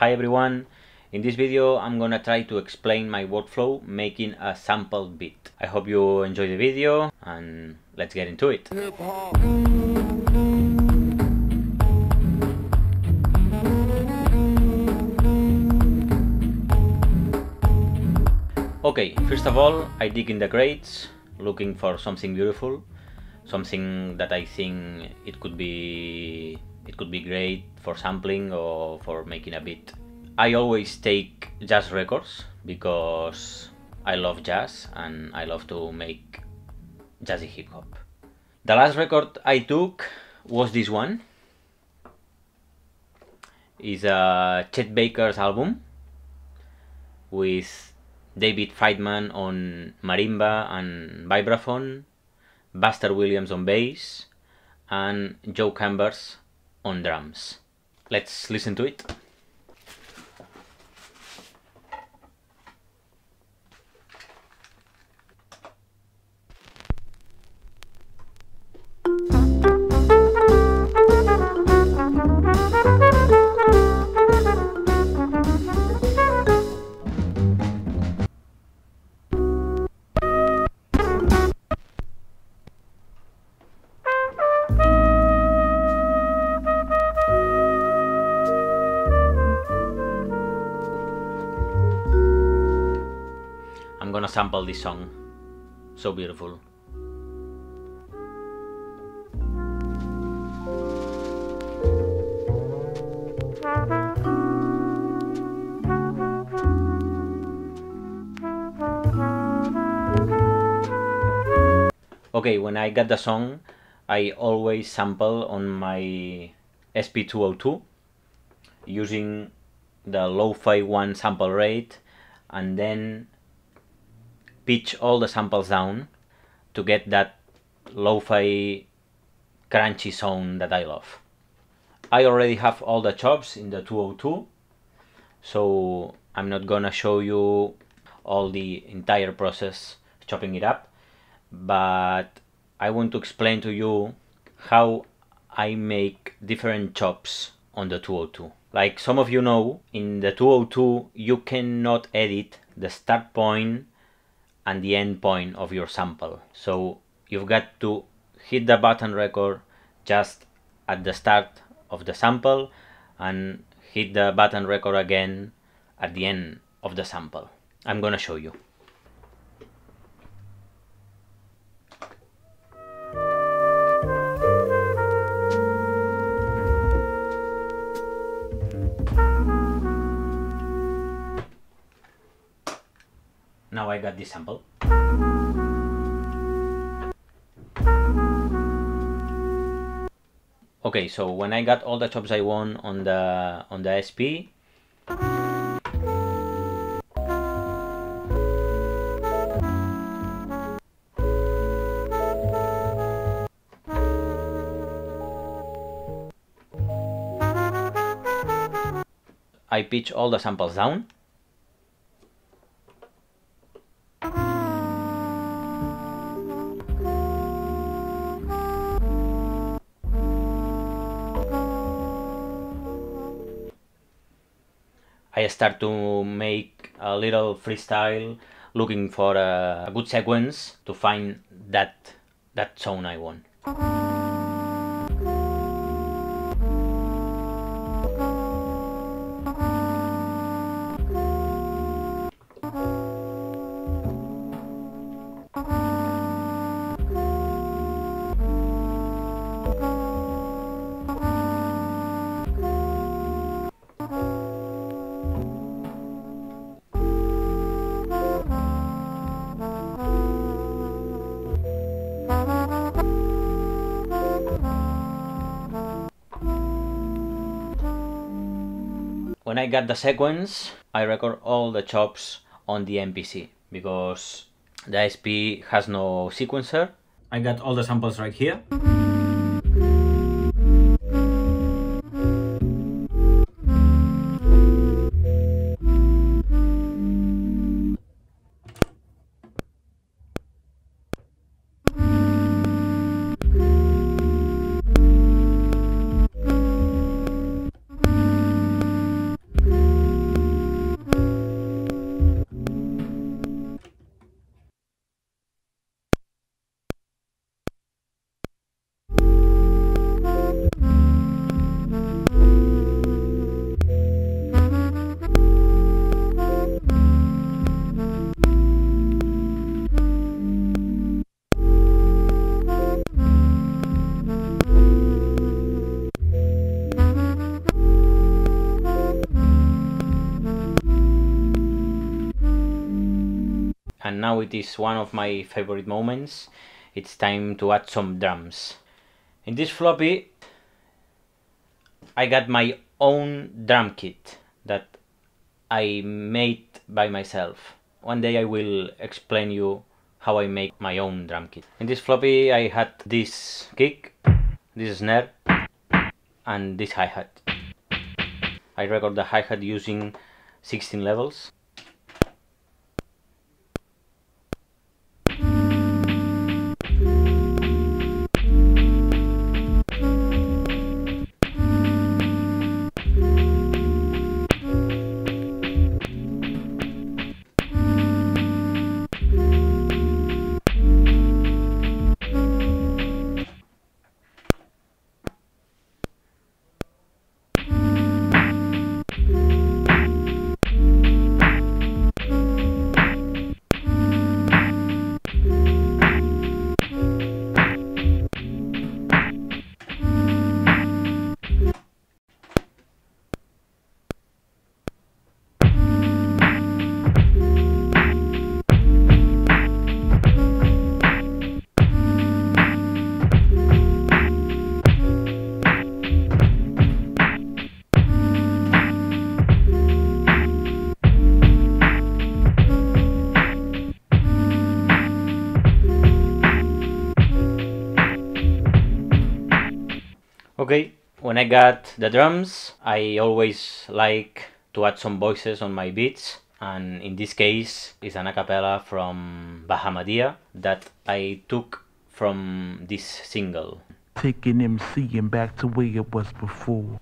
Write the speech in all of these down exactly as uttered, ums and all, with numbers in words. Hi everyone, in this video I'm gonna try to explain my workflow making a sample beat. I hope you enjoy the video and let's get into it. Okay, first of all I dig in the crates looking for something beautiful, something that I think it could be It could be great for sampling or for making a beat. I always take jazz records because I love jazz and I love to make jazzy hip-hop. The last record I took was this one. It's a Chet Baker's album with David Friedman on marimba and vibraphone, Buster Williams on bass and Joe Chambers on drums. Let's listen to it. I'm gonna sample this song. So beautiful. Okay, when I got the song, I always sample on my S P two oh two using the Lofi one sample rate and then pitch all the samples down to get that lo-fi crunchy sound that I love. I already have all the chops in the two oh two, so I'm not gonna show you all the entire process chopping it up, but I want to explain to you how I make different chops on the two oh two. Like some of you know, in the two oh two you cannot edit the start point and the end point of your sample, so you've got to hit the button record just at the start of the sample and hit the button record again at the end of the sample. I'm gonna show you. Now I got this sample. Okay, so when I got all the chops I want on the on the S P, I pitch all the samples down. I start to make a little freestyle looking for a, a good sequence to find that that sound I want. When I got the sequence, I record all the chops on the M P C because the S P has no sequencer. I got all the samples right here. Thank you. and now it is one of my favorite moments. It's time to add some drums. In this floppy I got my own drum kit that I made by myself. One day I will explain you how I make my own drum kit. In this floppy I had this kick, this snare and this hi-hat. I record the hi-hat using sixteen levels. Okay, when I got the drums, I always like to add some voices on my beats, and in this case it's an a cappella from Bahamadia that I took from this single. Taking M C and back to where it was before.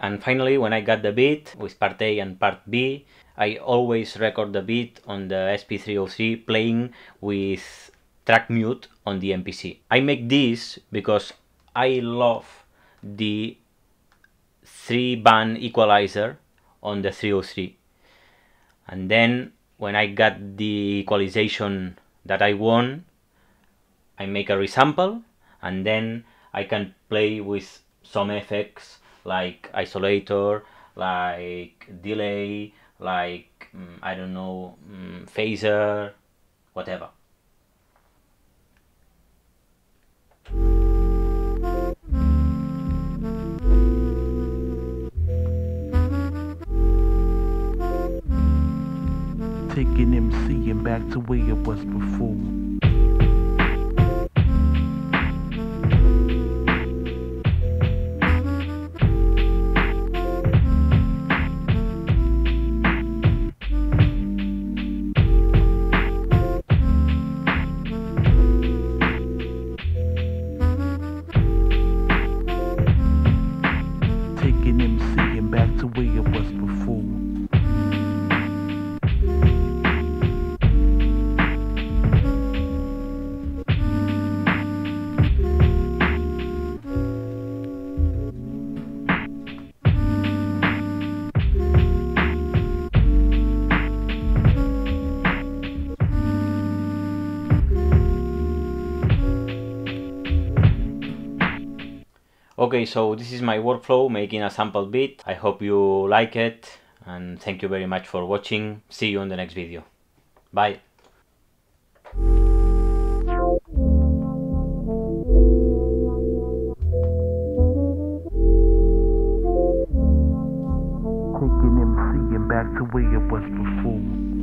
And finally, when I got the beat with part A and part B, I always record the beat on the S P three oh three playing with track mute on the M P C. I make this because I love the three band equalizer on the three oh three. And then when I got the equalization that I want, I make a resample and then I can play with some effects like isolator, like delay, like um, I don't know, um, phaser, whatever. Taking M C and back to where it was before. Okay, so this is my workflow making a sample beat. I hope you like it and thank you very much for watching. See you in the next video. Bye. Taking M C and back to where it was before.